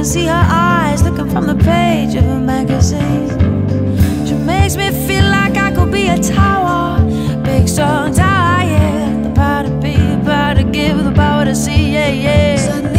can see her eyes looking from the page of a magazine. She makes me feel like I could be a tower, big, strong tower, yeah. The power to be, the power to give, the power to see, yeah, yeah.